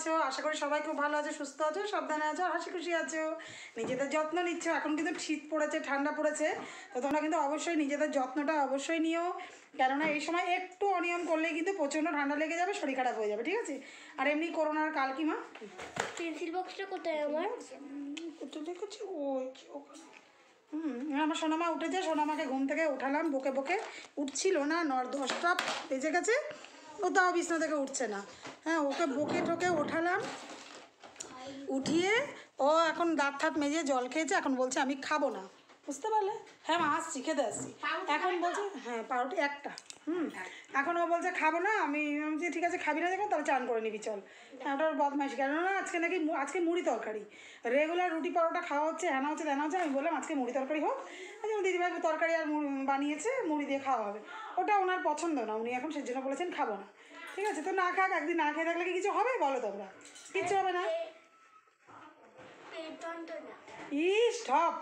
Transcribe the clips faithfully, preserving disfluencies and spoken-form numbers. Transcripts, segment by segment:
আছো, আশা করি সবাই খুব ভালো আছো, সুস্থ আছো, সাবধানে আছো, হাসি খুশি আছো, নিজেদের যত্ন নিচ্ছ। এখন কিন্তু শীত পড়েছে, ঠান্ডা পড়েছে, তো তোমরা কিন্তু অবশ্যই নিজেদের যত্নটা অবশ্যই নিও, কেননা এই সময় একটু অনিয়ম করলে কিন্তু প্রচণ্ড ঠান্ডা লেগে যাবে, শরীর খারাপ হয়ে যাবে, ঠিক আছে? আর এমনি করোনার কাল কি মা পেন্সিল বক্সটা কোথায় আমার কোথায় দেখেছি? ওই হুম আমার সোনামা উঠেছে, সোনামাকে ঘুম থেকে উঠালাম, বকে বকে উঠছিল না, নর দশটা বেজে গেছে, ও তাও বিছনা থেকে উঠছে না। হ্যাঁ, ওকে বকে ঠোকে ওঠালাম, উঠিয়ে ও এখন দাঁত ঠাত মেজে জল খেয়েছে, এখন বলছে আমি খাবো না, বুঝতে পারলে? হ্যাঁ মা আসছি, খেতে আসছি, এখন বলছে হ্যাঁ পাউরুটি একটা, হুম এখন ও বলছে খাবো না। আমি বলছি ঠিক আছে খাবি না যখন তাহলে চান করে নিবি, চল। হ্যাঁ ওটার বদমাইশ, কেননা আজকে নাকি আজকে মুড়ি তরকারি, রেগুলার রুটি পরোটা খাওয়া হচ্ছে, হ্যানা হচ্ছে তেনা হচ্ছে। আমি বললাম আজকে মুড়ি তরকারি হোক, যেমন দিদিভাই তরকারি আর বানিয়েছে, মুড়ি দিয়ে খাওয়া হবে, ওটা ওনার পছন্দ না, উনি এখন সেজন্য বলেছেন খাবো না, ঠিক আছে? তো না খাক, একদিন না খেয়ে থাকলে কি কিছু হবে বলো তোমরা? কিচ্ছু হবে না। ইস ঠপ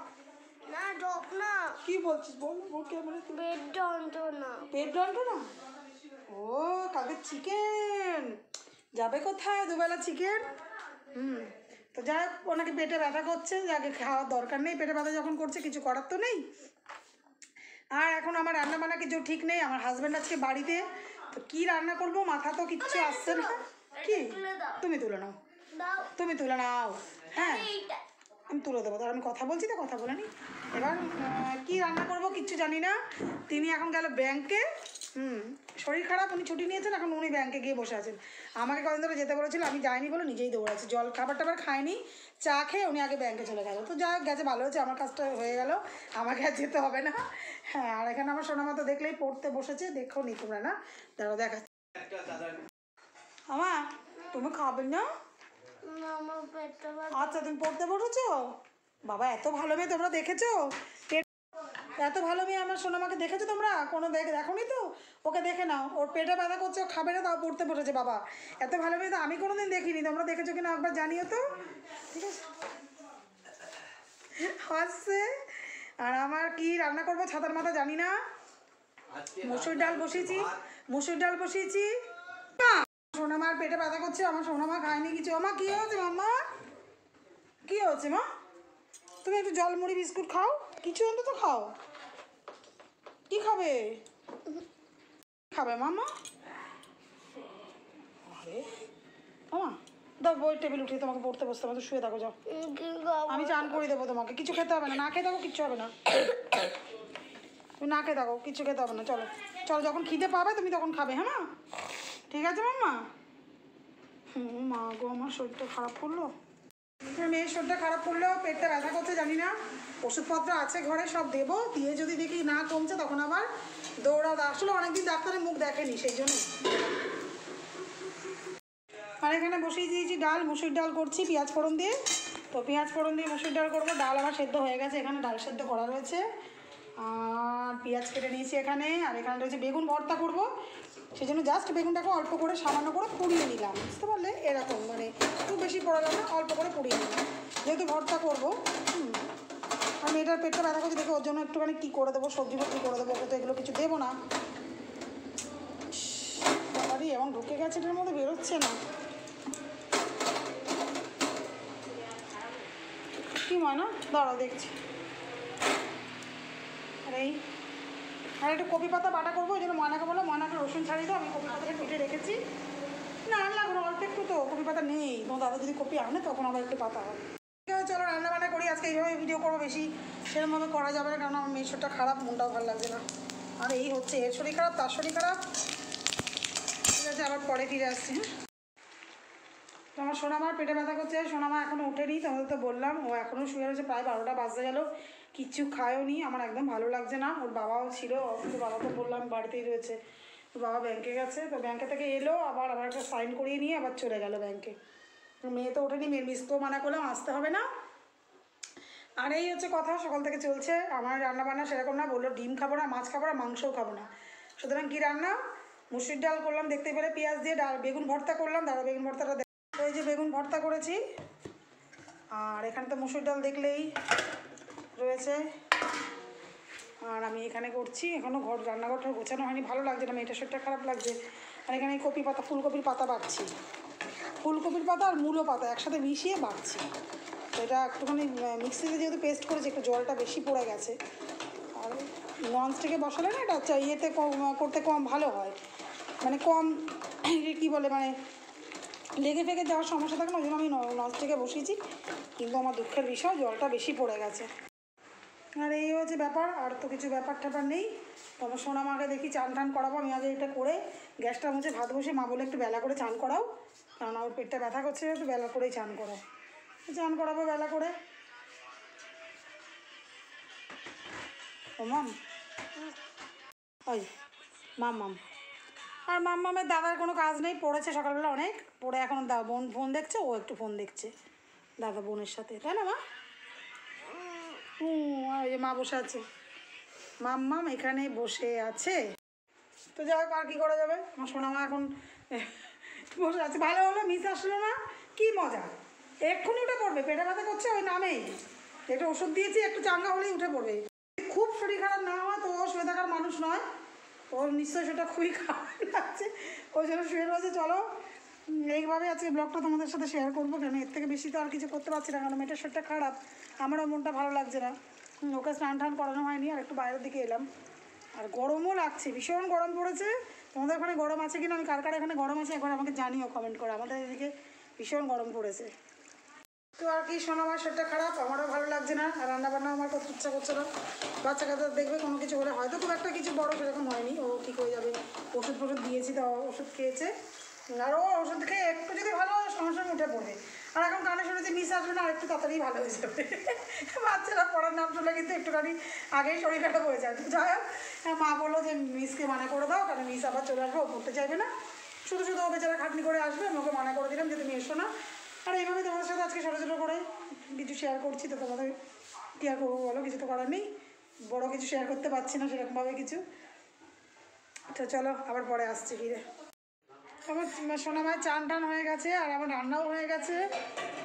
না ডক না কি বলছিস বল, ওকে মানে পেট যন্ত্রণা, পেট যন্ত্রণা। ও কালকে চিকেন যাবে কোথায়, দুবেলা চিকেন? হুম তো যাই হোক, ওনাকে পেটে ব্যথা করছে, যাকে খাওয়ার দরকার নেই, পেটে ব্যথা যখন করছে কিছু করার তো নেই। আর এখন আমার রান্না বান্না কিছু ঠিক নেই, আমার হাজব্যান্ড আজকে বাড়িতে, তো কী রান্না করবো মাথা তো কিচ্ছু আসছে না। কি তুমি তুলে নাও, তুমি তুলে নাও। হ্যাঁ আমি তুলে দেবো, তার আমি কথা বলছি তো, কথা বলে নি। এবার কী রান্না করবো কিচ্ছু জানি না। তিনি এখন গেল ব্যাংকে, হুম শরীর খারাপ, উনি ছুটি নিয়েছেন, এখন উনি ব্যাংকে গিয়ে বসে আছেন। আমাকে কদিন ধরে যেতে বলেছিল, আমি যাইনি বলে নিজেই দৌড়ে আছে, জল খাবার টাবার খায়নি, চা খেয়ে উনি আগে ব্যাংকে চলে গেল। তো যা গেছে ভালো হচ্ছে, আমার কাজটা হয়ে গেল, আমাকে আর যেতে হবে না। হ্যাঁ আর এখানে আমার সোনা মতো দেখলেই পড়তে বসেছে, দেখো নি তোমরা না, তারা দেখা আমার তুমি খাবে না? আচ্ছা তুমি পড়তে বসেছো? বাবা এত ভালো মেয়ে তোমরা দেখেছো, এত ভালো মেয়ে আমার সোনামাকে দেখেছো তোমরা? কোনো দেখে দেখোনি তো? ওকে দেখে নাও, ওর পেটে ব্যথা করছে, ও খাবে না, তাও পড়তে বসেছে। বাবা এত ভালো মেয়ে তো আমি কোনোদিন দেখিনি, তোমরা দেখেছো কিনা একবার জানিও তো, ঠিক আছে? হাসছে। আর আমার কি রান্না করবো ছাতার মাথা জানি না। মুসুর ডাল বসিয়েছি, মুসুর ডাল বসিয়েছি। সোনামার পেটে ব্যথা করছে, আমার সোনামা খায়নি কিছু। আমার কি হয়েছে মাম্মা, কি হয়েছে মা? তুমি একটু জল মুড়ি বিস্কুট খাও, কিছু অন্তত খাও। কি খাবে, খাবে মাম্মা? আরে মাম্মা দাও বই টেবিল উঠিয়ে, তোমাকে পড়তে বসতে হবে, শুয়ে থাকো, যাও, আমি চান করে দেবো তোমাকে, কিছু খেতে হবে না, না খেয়ে থাকো কিচ্ছু হবে না, তুমি না খেয়ে থাকো, কিচ্ছু খেতে হবে না, চলো চলো, যখন খিদে পাবে তুমি তখন খাবে। হ্যাঁ মা ঠিক আছে মাম্মা। হুম মা গো আমার শরীরটা খারাপ করলো, মেয়ের শরীরটা খারাপ করলো, পেটটা ব্যথা করছে জানি না, ওষুধপত্র আছে ঘরে সব দেবো, দিয়ে যদি দেখি না কমছে তখন আবার দৌড়া। আসলে অনেকদিন ডাক্তারের মুখ দেখেনি সেই জন্য। আর এখানে বসিয়ে দিয়েছি ডাল, মুসুর ডাল করছি পেঁয়াজ ফোড়ন দিয়ে, তো পেঁয়াজ ফোড়ন দিয়ে মুসুর ডাল করবো। ডাল আমার সেদ্ধ হয়ে গেছে, এখানে ডাল সেদ্ধ করা রয়েছে, আর পেঁয়াজ কেটে নিয়েছি এখানে। আর এখানে রয়েছে বেগুন ভর্তা করবো, সেই জন্য জাস্ট বেগুনটাকে অল্প করে সামান্য করে পুড়িয়ে নিলাম, বুঝতে পারলে? এরকম মানে খুব বেশি পোড়ালাম না, অল্প করে পুড়িয়ে নিলাম, যেহেতু ভর্তা করবো। হুম আমি এটার পেটটা ব্যথা করছি দেখে ওর জন্য একটুখানি কী করে দেবো, সবজি ভর্তি করে দেবো, ওকে তো এগুলো কিছু দেবো না। বাবারি এমন ঢুকে গেছে এটার মধ্যে, বেরোচ্ছে না। কী মানে দাঁড়াও দেখছি। আরে আর একটু কপি পাতা বাটা করবো, ওই জন্য ময়নাকে বললাম ময়নাকে রসুন ছাড়িয়ে দাও, আমি কপি পাতাটা কেটে রেখেছি, না আনলাম অল্প একটু, তো কপি পাতা নেই, তোমার দাদা যদি কপি আনে তখন আবার একটু পাতা হবে। চলো রান্না বান্না করি, আজকে এইভাবে ভিডিও করবো, বেশি সেরকমভাবে করা যাবে না, কারণ আমার মেয়ের শরীরটা খারাপ, মনটাও ভালো লাগছে না। আর এই হচ্ছে এর শরীর খারাপ, তার শরীর খারাপ, ঠিক আছে? আবার পরে ফিরে আসছি। আমার সোনামার পেটে ব্যথা করছে, সোনামা এখনও ওঠেনি, তোমাদের তো বললাম ও এখনও শুয়ে রয়েছে, প্রায় বারোটা বাজতে গেল, কিচ্ছু খায়ও নি, আমার একদম ভালো লাগছে না। ওর বাবাও ছিল, ওর বাবা তো বললাম বাড়িতেই রয়েছে, ওর বাবা ব্যাংকে গেছে, তো ব্যাংকে থেকে এলো, আবার আমার একটা সাইন করিয়ে নিয়ে আবার চলে গেল ব্যাংকে। মেয়ে তো ওঠেনি, মেয়ের মিসকেও মানা করলাম আসতে হবে না। আর এই হচ্ছে কথা সকাল থেকে চলছে। আমার রান্নাবান্না সেরকম না, বললো ডিম খাবো না, মাছ খাবো না, মাংসও খাবো না, সুতরাং কী রান্না? মুসুর ডাল করলাম দেখতে পেলে, পেঁয়াজ দিয়ে ডাল, বেগুন ভর্তা করলাম, দাঁড়া বেগুন ভর্তাটা, এই যে বেগুন ভর্তা করেছি। আর এখানে তো মুসুর ডাল দেখলেই রয়েছে, আর আমি এখানে করছি, এখনও ঘর রান্নাঘরটা গোছানো হয়নি, ভালো লাগছে না, মেয়েটার শরীরটা খারাপ লাগছে। আর এখানে কপি পাতা, ফুলকপির পাতা বাটছি, ফুলকপির পাতা আর মূলো পাতা একসাথে মিশিয়ে বাটছি। তো এটা একটুখানি মিক্সিতে যেহেতু পেস্ট করেছি একটু জলটা বেশি পড়ে গেছে, আর ননস্টিকে বসালে না এটা হচ্ছে ইয়েতে কম করতে কম ভালো হয়, মানে কম কি বলে মানে লেগে ফেগে যাওয়ার সমস্যা থাকে না, ওই জন্য আমি ননস্টিকে বসিয়েছি। কিন্তু আমার দুঃখের বিষয় জলটা বেশি পড়ে গেছে। আর এই হচ্ছে ব্যাপার, আর তো কিছু ব্যাপার ট্যাপার নেই। তবে শোনা আমাকে দেখি চান টান করাবো, আমি আজ এটা করে গ্যাসটা মুছে ভাত বসে মা বলে একটু বেলা করে চান করাও, কারণ আমার পেটটা ব্যথা করছে, একটু বেলা করেই চান করাও। চান করাবো বেলা করে। ও মাম, ওই মাম মাম আর মাম মামের দাদার কোনো কাজ নেই, পড়েছে সকালবেলা অনেক পড়ে, এখন দা বোন ফোন দেখছে, ও একটু ফোন দেখছে দাদা বোনের সাথে, তাই না মা? হুম, আর এই মা বসে আছে, মাম মাম এখানে বসে আছে। তো যাই হোক, আর কী করা যাবে, আমার সোনা মা এখন বসে আছে। ভালো হলো মিস আসলো না, কি মজা, এক্ষুনি উঠে পড়বে, পেটে ব্যথা করছে ওই নামেই, একটু ওষুধ দিয়েছি, একটু চাঙ্গা হলেই উঠে পড়বে। খুব শরীর খারাপ না হয় তো ও শুয়ে থাকার মানুষ নয়, ওর নিশ্চয়ই সেটা খুবই খারাপ লাগছে, ওই জন্য শুয়ে রয়েছে। চলো এইভাবে আজকে ব্লগটা তোমাদের সাথে শেয়ার করবো, কারণ এর থেকে বেশি তো আর কিছু করতে পারছি না, কারণ মেয়েটার শরীরটা খারাপ, আমারও মনটা ভালো লাগছে না। ওকে স্নান টান করানো হয়নি, আর একটু বাইরের দিকে এলাম, আর গরমও লাগছে, ভীষণ গরম পড়েছে। তোমাদের ওখানে গরম আছে কি না, আমি কার কার এখানে গরম আছে এখন আমাকে জানিও কমেন্ট করে, আমাদের এদিকে ভীষণ গরম পড়েছে। তো আর কি, শোনো আমার শরীরটা খারাপ, আমারও ভালো লাগছে না, আর রান্নাবান্না আমার করতে ইচ্ছা করছে না। বাচ্চা কাচ্চা দেখবে কোনো কিছু হলে, হয়তো খুব একটা কিছু বড়ো সেরকম হয়নি, ও ঠিক হয়ে যাবে, ওষুধ ফষুধ দিয়েছি, তো ওষুধ খেয়েছে, আর ও ওষুধ খেয়ে একটু যদি ভালো হয় সমস্যা উঠে পড়বে। আর এখন কানে শুনেছি মিস আসবে না, আর একটু তাড়াতাড়ি ভালো হয়ে যাবে। বাচ্চারা পড়ার নাম শুনলে কিন্তু একটুখানি আগেই শরীর খারাপ হয়ে যায়। যাই হোক, মা বললো যে মিসকে মানা করে দাও, কারণ মিস আবার চলে আসবে, ও পড়তে চাইবে না, শুধু শুধু ও বেচারা খাটনি করে আসবে, আমি ওকে মানা করে দিলাম যে তুমি এসো না। আর এইভাবে তোমাদের সাথে আজকে ছোটো ছোটো করে কিছু শেয়ার করছি, তো তোমাদের কী আর করবো বলো, কিছু তো করার নেই, বড়ো কিছু শেয়ার করতে পারছি না সেরকমভাবে কিছু। তো চলো আবার পরে আসছি ফিরে। আমার সোনা মায়ের চান টান হয়ে গেছে, আর আমার রান্নাও হয়ে গেছে।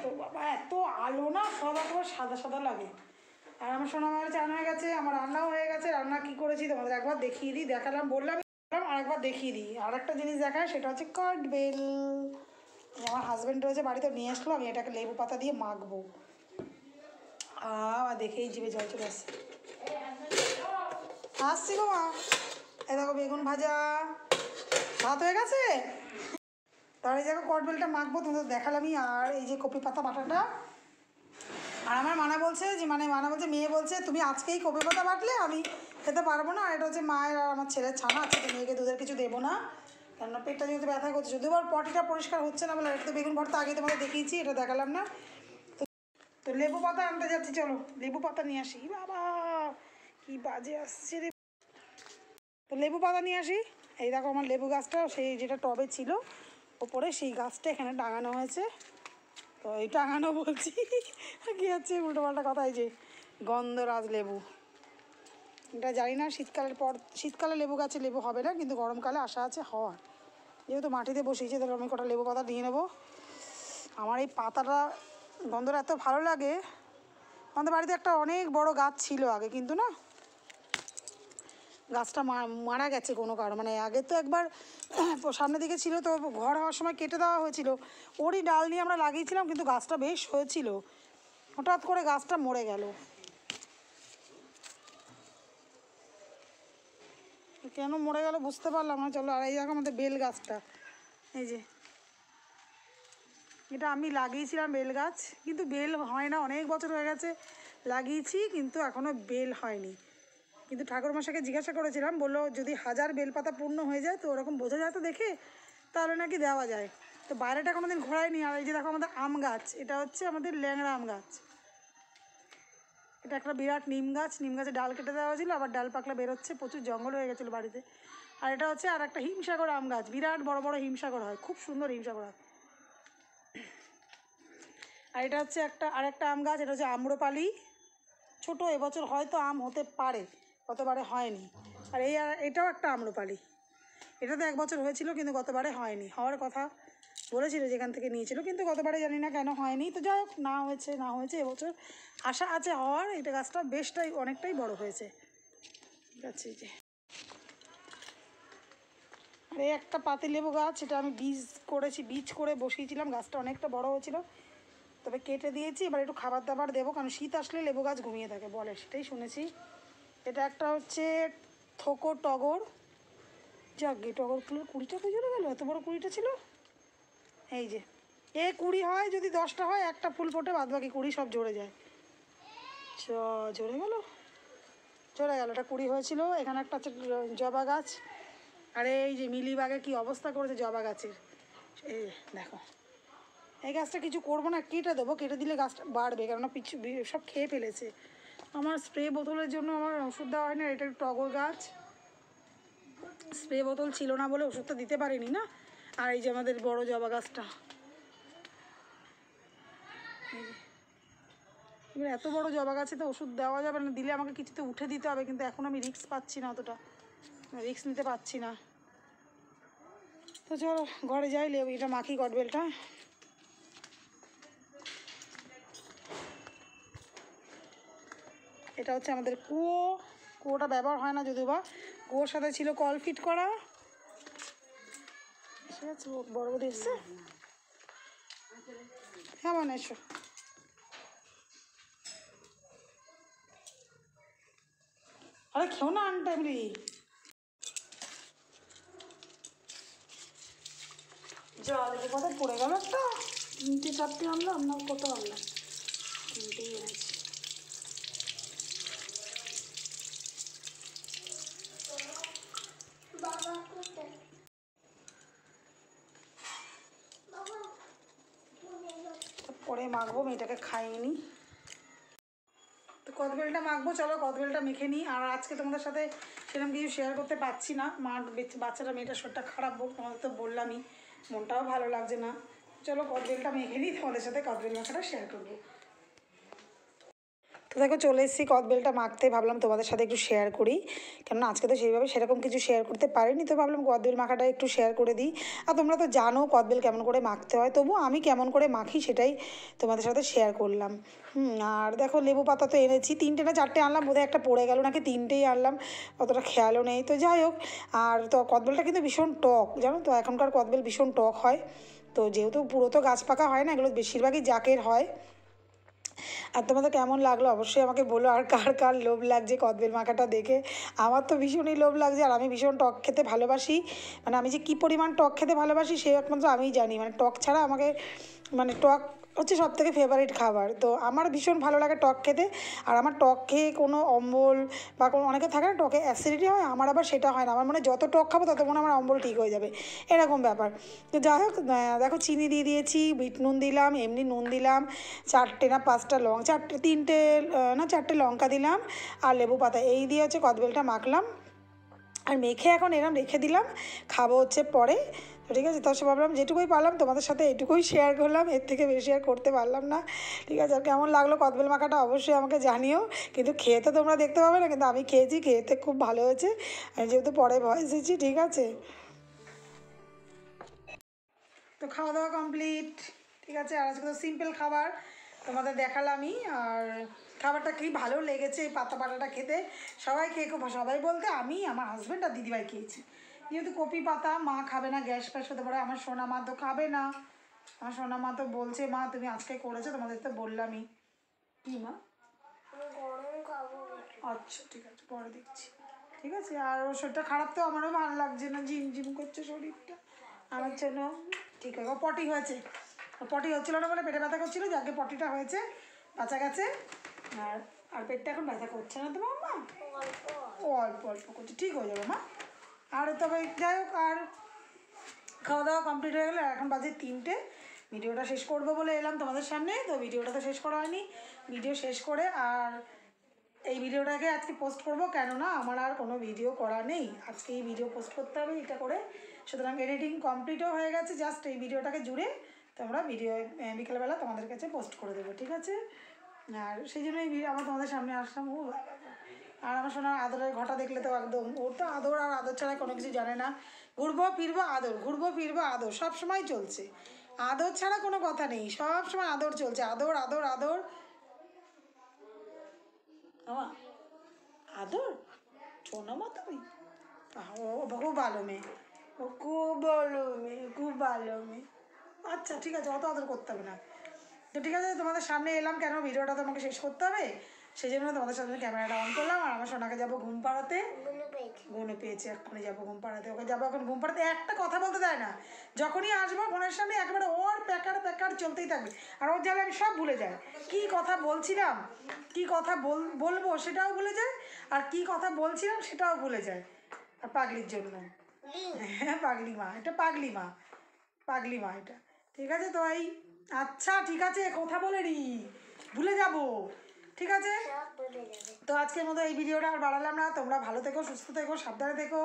তো বাবা এত আলো না, সব একবার সাদা সাদা লাগে। আর আমার সোনা মায়ের চান হয়ে গেছে, আমার রান্নাও হয়ে গেছে। রান্না কী করেছি তোমাদের একবার দেখিয়ে দিই, দেখালাম বললাম, আর একবার দেখিয়ে দিই। আর একটা জিনিস দেখায়, সেটা হচ্ছে কাঠবেল, আমার হাজব্যান্ড রয়েছে বাড়িতে, নিয়ে আসলো, আমি এটাকে লেবু পাতা দিয়ে মাখবো। আর দেখেই জিভে জল চলে আসছে। আসছি গো মা, এ দেখো বেগুন ভাজা ভাত হয়ে গেছে, তার এই জায়গায় কটবেলটা মাখবো, তোমাদের দেখালামই। আর এই যে কপি পাতা বাটাটা, আর আমার মানা বলছে যে মানে মানা বলছে মেয়ে বলছে তুমি আজকেই কপি পাতা বাটলে আমি খেতে পারবো না, আর এটা হচ্ছে মায়ের আর আমার ছেলের ছানা আছে, মেয়েকে দুধের কিছু দেবো না, কেননা পেটটা যেহেতু ব্যথা করছে, যদিও আর পটিটা পরিষ্কার হচ্ছে না বলে। এটা তো বেগুন ভর্তা আগে তোমাদের দেখিয়েছি, এটা দেখালাম না। তো তো লেবু পাতা আনতে যাচ্ছি, চলো লেবু পাতা নিয়ে আসি। বাবা কি বাজে আসছে রে, তো লেবু পাতা নিয়ে আসি। এই দেখো আমার লেবু গাছটা, সেই যেটা টবে ছিল ওপরে, সেই গাছটা এখানে টাঙানো হয়েছে। তো এই টাঙানো বলছি কী হচ্ছে উল্টোপাল্টা কথা, এই যে গন্ধরাজ লেবু, এটা জানি না শীতকালের পর, শীতকালে লেবু গাছে লেবু হবে না, কিন্তু গরমকালে আশা আছে হওয়ার। যেহেতু মাটিতে বসিয়েছে, তাহলে আমি কটা লেবু পাতা নিয়ে নেবো। আমার এই পাতাটা গন্ধটা এত ভালো লাগে। আমাদের বাড়িতে একটা অনেক বড় গাছ ছিল আগে, কিন্তু না গাছটা মারা গেছে কোনো কারণ, মানে আগে তো একবার সামনের দিকে ছিল, তো ঘর হওয়ার সময় কেটে দেওয়া হয়েছিল, ওরই ডাল নিয়ে আমরা লাগিয়েছিলাম, কিন্তু গাছটা বেশ হয়েছিল, হঠাৎ করে গাছটা মরে গেল। কেন মরে গেল বুঝতে পারলাম না। চলো আর এই জায়গা আমাদের বেল গাছটা, এই যে এটা আমি লাগিয়েছিলাম বেল গাছ, কিন্তু বেল হয় না, অনেক বছর হয়ে গেছে লাগিয়েছি, কিন্তু এখনও বেল হয়নি। কিন্তু ঠাকুরমশাকে জিজ্ঞাসা করেছিলাম, বললো যদি হাজার বেলপাতা পূর্ণ হয়ে যায়, তো ওরকম বোঝা যায় তো দেখে, তাহলে নাকি দেওয়া যায়। তো বাইরেটা কোনো দিন ঘোরায়নি। আর এই যে দেখো আমাদের আম গাছ, এটা হচ্ছে আমাদের ল্যাংড়া আম গাছ, এটা একটা বিরাট নিম গাছ, নিম গাছে ডাল কেটে দেওয়া হয়েছিল, আবার ডাল পাকলা বেরোচ্ছে, প্রচুর জঙ্গল হয়ে গেছিলো বাড়িতে। আর এটা হচ্ছে আর একটা হিমসাগর আম গাছ, বিরাট বড় বড় হিমসাগর হয়, খুব সুন্দর হিমসাগর হয়। আর এটা হচ্ছে একটা আর একটা আম গাছ, এটা হচ্ছে আম্রপালি, ছোটো, এবছর হয়তো আম হতে পারে, গতবারে হয়নি। আর এই এটাও একটা আম্রপালি, এটা তো এক বছর হয়েছিল, কিন্তু গতবারে হয়নি, হওয়ার কথা বলেছিল যেখান থেকে নিয়েছিল, কিন্তু গতবারে জানি না কেন হয়নি। তো যাই হোক, না হয়েছে না হয়েছে এবছর আশা আছে হওয়ার। এটা গাছটা বেশটাই অনেকটাই বড় হয়েছে। ঠিক আছে, যে আর এই একটা পাতিলেবু গাছ, এটা আমি বীজ করেছি, বীজ করে বসিয়েছিলাম, গাছটা অনেকটা বড় হয়েছিল, তবে কেটে দিয়েছি। এবার একটু খাবার দাবার দেবো, কারণ শীত আসলে লেবু গাছ ঘুমিয়ে থাকে বলে, সেটাই শুনেছি। এটা একটা হচ্ছে থোকো টগর, যাকে টগর ফুলের কুড়িটা কই জোরে গেল, এত বড় কুড়িটা ছিল। এই যে এ কুড়ি হয়, যদি দশটা হয় একটা ফুল ফোটে, বাদ বাকি কুড়ি সব জোরে যায়। চ জোরে গেল জোরে গেল এটা কুড়ি হয়েছিল। এখানে একটা আছে জবা গাছ, আর এই যে মিলিবাগে কি অবস্থা করেছে জবা গাছের, এই দেখো। এই গাছটা কিছু করবো না, কেটে দেবো, কেটে দিলে গাছটা বাড়বে, কেননা পিছু সব খেয়ে ফেলেছে। আমার স্প্রে বোতলের জন্য আমার ওষুধ দেওয়া হয় না, এটা টগর গাছ, স্প্রে বোতল ছিল না বলে ওষুধটা দিতে পারিনি না। আর এই যে আমাদের বড় জবা গাছটা, এবার এত বড় জবা গাছে তো ওষুধ দেওয়া যাবে না, দিলে আমাকে কিছুতে উঠে দিতে হবে, কিন্তু এখন আমি রিস্ক পাচ্ছি না, অতটা রিস্ক নিতে পারছি না। তো চলো ঘরে যাই, এটা মাখি কটবেলটা। এটা হচ্ছে আমাদের কুয়ো, কুয়োটা ব্যবহার হয় না যদিও বা, কুয়োর সাথে ছিল কল ফিট করা। ঠিক আছে, বড় বড় এসছে, হ্যাঁ মানে এসো। আরে খেও না আনটাইমলি। জল এদিকে কোথায় পড়ে গেল, একটা তিনটে চারটে আনলাম না কত আনলাম, তিনটেই এনেছি। পরে মাখবো, মেয়েটাকে খাইনি তো। কদবেলটা মাখবো, চলো কদবেলটা মেখে নিই। আর আজকে তোমাদের সাথে সেরকম কিছু শেয়ার করতে পারছি না, মা বাচ্চাটা মেয়েটার শরীরটা খারাপ, তোমাদের তো বললামই, মনটাও ভালো লাগছে না। চলো কদবেলটা মেখে নিই, তোমাদের সাথে কদবেল মাখাটা শেয়ার করবো। তো দেখো চলে এসেছি কদবেলটা মাখতে, ভাবলাম তোমাদের সাথে একটু শেয়ার করি, কেননা আজকে তো সেইভাবে সেরকম কিছু শেয়ার করতে পারিনি, তো ভাবলাম কদবেল মাখাটা একটু শেয়ার করে দিই। আর তোমরা তো জানো কদবেল কেমন করে মাখতে হয়, তবু আমি কেমন করে মাখি সেটাই তোমাদের সাথে শেয়ার করলাম। হুম আর দেখো লেবু পাতা তো এনেছি, তিনটে না চারটে আনলাম, বোধহয় একটা পড়ে গেল নাকি, তিনটেই আনলাম, অতটা খেয়ালও নেই, তো যাই হোক। আর তো কদবেলটা কিন্তু ভীষণ টক জানো তো, এখনকার কদবেল ভীষণ টক হয়, তো যেহেতু পুরো তো গাছ পাকা হয় না, এগুলো বেশিরভাগই জাকের হয়। আর তোমাদের কেমন লাগলো অবশ্যই আমাকে বলো, আর কার কার লোভ লাগছে কদবেল মাখাটা দেখে। আমার তো ভীষণই লোভ লাগছে, আর আমি ভীষণ টক খেতে ভালোবাসি, মানে আমি যে কী পরিমাণ টক খেতে ভালোবাসি সে একমাত্র আমিই জানি, মানে টক ছাড়া আমাকে, মানে টক হচ্ছে সব থেকে ফেভারিট খাবার, তো আমার ভীষণ ভালো লাগে টক খেতে। আর আমার টক খেয়ে কোনো অম্বল বা কোনো, অনেকে থাকে না টকে অ্যাসিডিটি হয়, আমার আবার সেটা হয় না, আমার মনে যত টক খাবো তত মনে আমার অম্বল ঠিক হয়ে যাবে এরকম ব্যাপার। তো যাই হোক দেখো চিনি দিয়ে দিয়েছি, বিট নুন দিলাম, এমনি নুন দিলাম, চারটে না পাঁচটা লং চারটে তিনটে না চারটে লঙ্কা দিলাম, আর লেবু পাতা, এই দিয়ে হচ্ছে কদবেলটা মাখলাম। আর মেখে এখন এরকম রেখে দিলাম, খাবো হচ্ছে পরে, ঠিক আছে। তার সে ভাবলাম যেটুকুই পারলাম তোমাদের সাথে এটুকুই শেয়ার করলাম, এর থেকে বেশি শেয়ার করতে পারলাম না, ঠিক আছে। আর কেমন লাগলো কদবেল মাখাটা অবশ্যই আমাকে জানিও, কিন্তু খেয়ে তো তোমরা দেখতে পাবে না, কিন্তু আমি খেয়েছি, খেয়েতে খুব ভালো হয়েছে, আমি যেহেতু পরে ভয়েস দিচ্ছি, ঠিক আছে। তো খাওয়া দাওয়া কমপ্লিট, ঠিক আছে। আর আজকে তো সিম্পল খাবার তোমাদের দেখালামই, আর খাবারটা কি ভালো লেগেছে, এই পাতা পাতাটা খেতে সবাই খেয়ে খুব, সবাই বলতে আমি, আমার হাজব্যান্ড আর দিদিভাই খেয়েছি, যেহেতু কপি পাতা মা খাবে না, গ্যাস ফ্যাস হতে পারে, আমার সোনা মা তো খাবে না, আমার সোনা মা তো বলছে মা তুমি আজকে করেছো, তোমাদের তো বললামই কি মা আচ্ছা ঠিক আছে পরে দেখছি, ঠিক আছে। আর ওর শরীরটা খারাপ তো, আমারও ভালো লাগছে না, ঝিমঝিম করছে শরীরটা আমার জন্য, ঠিক আছে। ও পটি হয়েছে, পটি হচ্ছিলো না বলে পেটে ব্যথা করছিলো, যাকে পটিটা হয়েছে বাঁচা গেছে, আর আর পেটটা এখন ব্যথা করছে না তোমার মা, ও অল্প অল্প করছে, ঠিক হয়ে যাবে মা। আর তবে যাই হোক, আর খাওয়া দাওয়া কমপ্লিট হয়ে গেলো, এখন বাজে তিনটে, ভিডিওটা শেষ করবো বলে এলাম তোমাদের সামনে, তো ভিডিওটা তো শেষ করা হয়নি, ভিডিও শেষ করে আর এই ভিডিওটাকে আজকে পোস্ট করবো, কেননা আমার আর কোনো ভিডিও করা নেই, আজকে এই ভিডিও পোস্ট করতে হবে এটা করে, সুতরাং এডিটিং কমপ্লিটও হয়ে গেছে, জাস্ট এই ভিডিওটাকে জুড়ে তোমরা ভিডিও বিকেলবেলা তোমাদের কাছে পোস্ট করে দেবো, ঠিক আছে। আর সেই জন্য এই ভিডিও আমার তোমাদের সামনে আসলাম। ও আর আমার সোনার আদরের ঘটা দেখলে তো একদম, ওর তো আদর আর আদর ছাড়া কোনো কিছু জানে না, ঘুরবো ফিরবো আদর, ঘুরবো ফিরবো আদর, সব সময় চলছে, আদর ছাড়া কোনো কথা নেই, সব সময় আদর চলছে, আদর আদর আদর আদর, শোনো মা তুমি, ও বহু ভালো মেয়ে, खूब बोलो में खूब भालो में अच्छा ठीक है अत आदर करते हैं ना तो ठीक है तुम्हारे सामने एलम क्या भिडियो तुम्हें शेष करते हैं से तुम्हारे सामने कैमरा ऑन कर लाँ सोना के जाब घुम पाड़ाते गुने पे एखी जाब घुम पाड़ाते ओके जाब एन घुम पाड़ाते एक कथा बोलते जाए ना जखनी आसब फोनर सामने एक बार और पैकार पैकार चलते ही थको और और जाले सब भूले जाए कि कथा बोलछिलाम कि कथा बोलबो सेटाओ भूले जाए और कि कथा बोलछिलाम सेटाओ भूले जाए और पागलिर जन्य हाँ पागली माँ एट पागली माँ पागली माँ एट ठीक है तो भाई अच्छा ठीक है कथा बोले भूले जाब ठीक है तो आज के मत ये भिडियो बाड़ालाम ना तुम्हारा भालो थेको सुस्थ थेको साबधाने थेको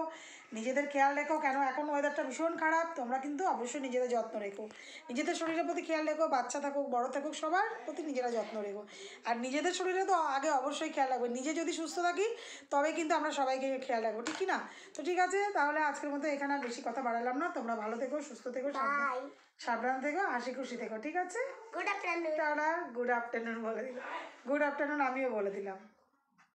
निजेदेर खेयाल रेखो क्यों एखन वेदारटा भीषण खराब तोमरा किन्तु अवश्य निजेदेर जत्न रेखो निजेदेर शरीरेर प्रति खेयाल रेखो बाच्चा थाकुक बड़ो थाकुक सबार प्रति निजेरा जत्न रेखो और निजेदेर शरीरे तो आगे अवश्य खेयाल राखबो निजे यदि सुस्थ थाकी तबे किन्तु आमरा सबाइके खेयाल राखबो ठीक ना तो ठीक है ताहले आजकेर मतो एखाने आर बेशी कथा बाड़ालाम ना तोमरा भालो थेको सुस्थ थेको साबधान थेको हासि खुशी थेको ठीक है गुड आफ्टरनुन गुड आफ्टरनुन बोले दिलाम गुड आफ्टरनुन आमिও बोले दिलाम।